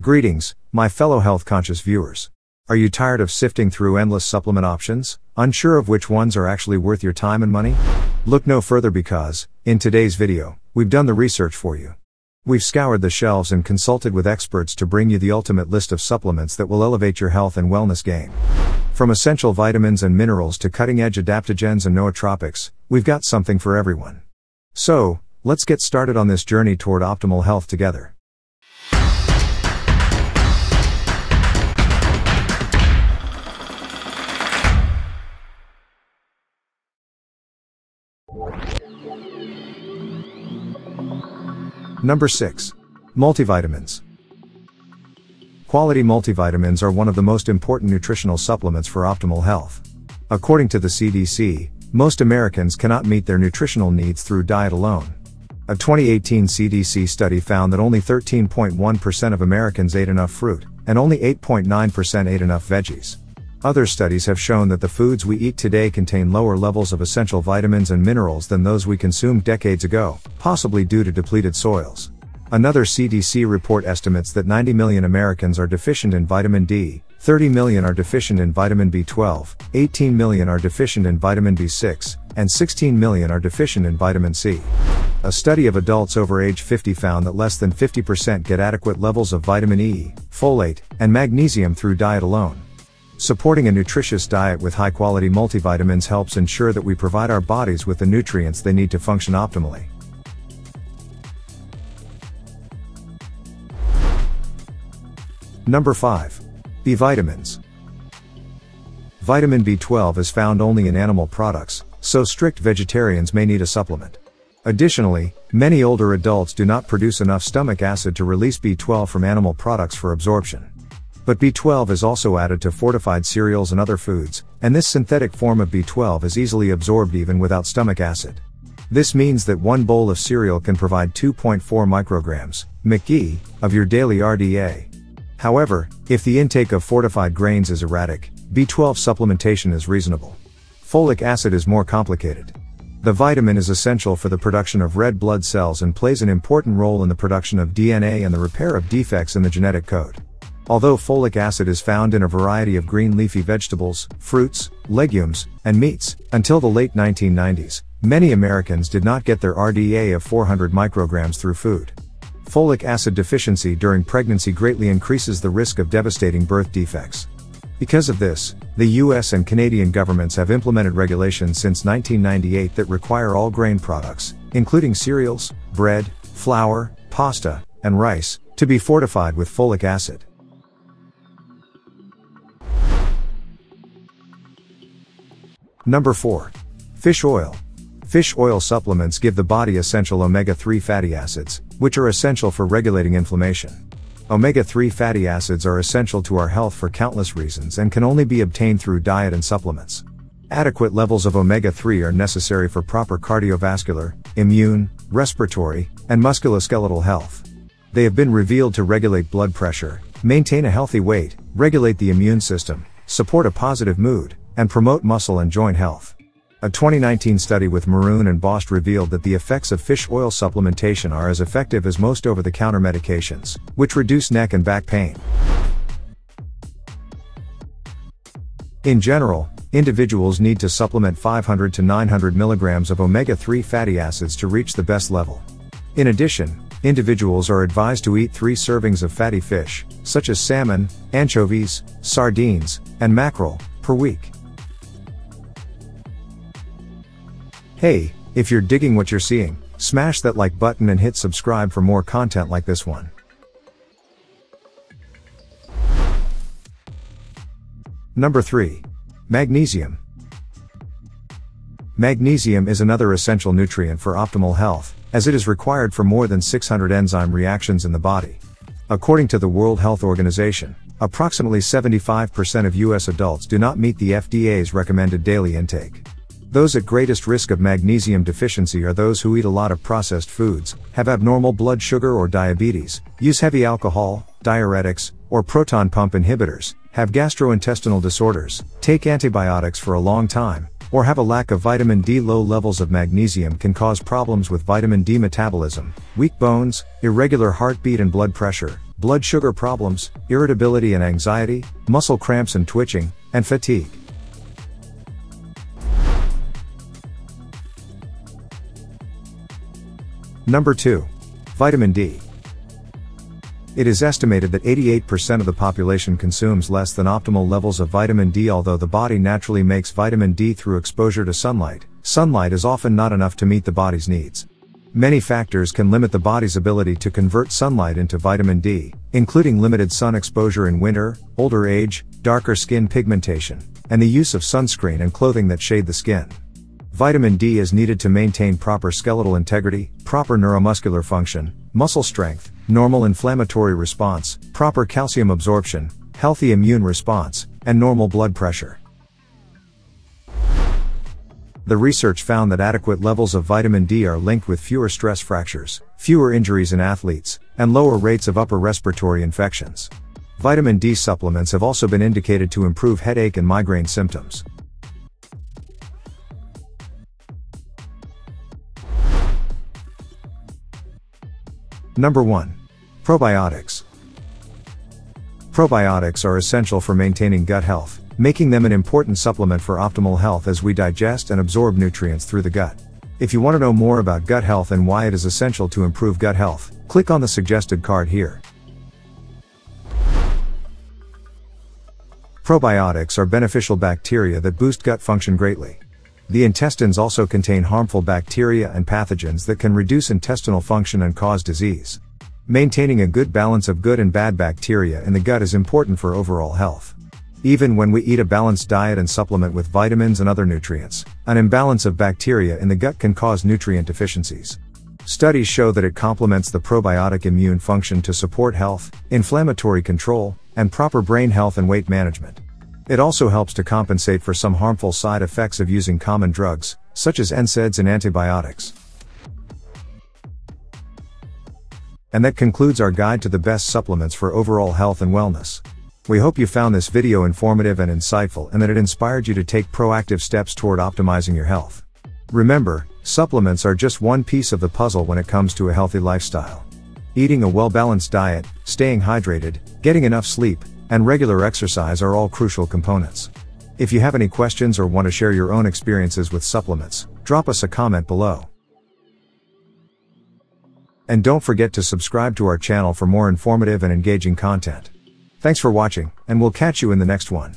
Greetings, my fellow health-conscious viewers. Are you tired of sifting through endless supplement options, unsure of which ones are actually worth your time and money? Look no further because, in today's video, we've done the research for you. We've scoured the shelves and consulted with experts to bring you the ultimate list of supplements that will elevate your health and wellness game. From essential vitamins and minerals to cutting-edge adaptogens and nootropics, we've got something for everyone. So, let's get started on this journey toward optimal health together. Number 6. Multivitamins. Quality multivitamins are one of the most important nutritional supplements for optimal health. According to the CDC, most Americans cannot meet their nutritional needs through diet alone. A 2018 CDC study found that only 13.1% of Americans ate enough fruit, and only 8.9% ate enough veggies. Other studies have shown that the foods we eat today contain lower levels of essential vitamins and minerals than those we consumed decades ago, possibly due to depleted soils. Another CDC report estimates that 90 million Americans are deficient in vitamin D, 30 million are deficient in vitamin B12, 18 million are deficient in vitamin B6, and 16 million are deficient in vitamin C. A study of adults over age 50 found that less than 50% get adequate levels of vitamin E, folate, and magnesium through diet alone. Supporting a nutritious diet with high-quality multivitamins helps ensure that we provide our bodies with the nutrients they need to function optimally. Number 5. B vitamins. Vitamin B12 is found only in animal products, so strict vegetarians may need a supplement. Additionally, many older adults do not produce enough stomach acid to release B12 from animal products for absorption. But B12 is also added to fortified cereals and other foods, and this synthetic form of B12 is easily absorbed even without stomach acid. This means that one bowl of cereal can provide 2.4 micrograms, mg, of your daily RDA. However, if the intake of fortified grains is erratic, B12 supplementation is reasonable. Folic acid is more complicated. The vitamin is essential for the production of red blood cells and plays an important role in the production of DNA and the repair of defects in the genetic code. Although folic acid is found in a variety of green leafy vegetables, fruits, legumes, and meats, until the late 1990s, many Americans did not get their RDA of 400 micrograms through food. Folic acid deficiency during pregnancy greatly increases the risk of devastating birth defects. Because of this, the US and Canadian governments have implemented regulations since 1998 that require all grain products, including cereals, bread, flour, pasta, and rice, to be fortified with folic acid. Number 4. Fish oil. Fish oil supplements give the body essential omega-3 fatty acids, which are essential for regulating inflammation. Omega-3 fatty acids are essential to our health for countless reasons and can only be obtained through diet and supplements. Adequate levels of omega-3 are necessary for proper cardiovascular, immune, respiratory, and musculoskeletal health. They have been revealed to regulate blood pressure, maintain a healthy weight, regulate the immune system, support a positive mood, and promote muscle and joint health. A 2019 study with Maroon and Bost revealed that the effects of fish oil supplementation are as effective as most over-the-counter medications, which reduce neck and back pain. In general, individuals need to supplement 500 to 900 milligrams of omega-3 fatty acids to reach the best level. In addition, individuals are advised to eat 3 servings of fatty fish, such as salmon, anchovies, sardines, and mackerel, per week. Hey, if you're digging what you're seeing, smash that like button and hit subscribe for more content like this one. Number 3. Magnesium. Magnesium is another essential nutrient for optimal health, as it is required for more than 600 enzyme reactions in the body. According to the World Health Organization, approximately 75% of US adults do not meet the FDA's recommended daily intake. Those at greatest risk of magnesium deficiency are those who eat a lot of processed foods, have abnormal blood sugar or diabetes, use heavy alcohol, diuretics, or proton pump inhibitors, have gastrointestinal disorders, take antibiotics for a long time, or have a lack of vitamin D. Low levels of magnesium can cause problems with vitamin D metabolism, weak bones, irregular heartbeat and blood pressure, blood sugar problems, irritability and anxiety, muscle cramps and twitching, and fatigue. Number 2. Vitamin D. It is estimated that 88% of the population consumes less than optimal levels of vitamin D. Although the body naturally makes vitamin D through exposure to sunlight, sunlight is often not enough to meet the body's needs. Many factors can limit the body's ability to convert sunlight into vitamin D, including limited sun exposure in winter, older age, darker skin pigmentation, and the use of sunscreen and clothing that shade the skin. Vitamin D is needed to maintain proper skeletal integrity, proper neuromuscular function, muscle strength, normal inflammatory response, proper calcium absorption, healthy immune response, and normal blood pressure. The research found that adequate levels of vitamin D are linked with fewer stress fractures, fewer injuries in athletes, and lower rates of upper respiratory infections. Vitamin D supplements have also been indicated to improve headache and migraine symptoms. Number 1. Probiotics. Probiotics are essential for maintaining gut health, making them an important supplement for optimal health as we digest and absorb nutrients through the gut. If you want to know more about gut health and why it is essential to improve gut health, click on the suggested card here. Probiotics are beneficial bacteria that boost gut function greatly. The intestines also contain harmful bacteria and pathogens that can reduce intestinal function and cause disease. Maintaining a good balance of good and bad bacteria in the gut is important for overall health. Even when we eat a balanced diet and supplement with vitamins and other nutrients, an imbalance of bacteria in the gut can cause nutrient deficiencies. Studies show that it complements the probiotic immune function to support health, inflammatory control, and proper brain health and weight management. It also helps to compensate for some harmful side effects of using common drugs, such as NSAIDs and antibiotics. And that concludes our guide to the best supplements for overall health and wellness. We hope you found this video informative and insightful, and that it inspired you to take proactive steps toward optimizing your health. Remember, supplements are just one piece of the puzzle when it comes to a healthy lifestyle. Eating a well-balanced diet, staying hydrated, getting enough sleep, and regular exercise are all crucial components. If you have any questions or want to share your own experiences with supplements, drop us a comment below. And don't forget to subscribe to our channel for more informative and engaging content. Thanks for watching, and we'll catch you in the next one.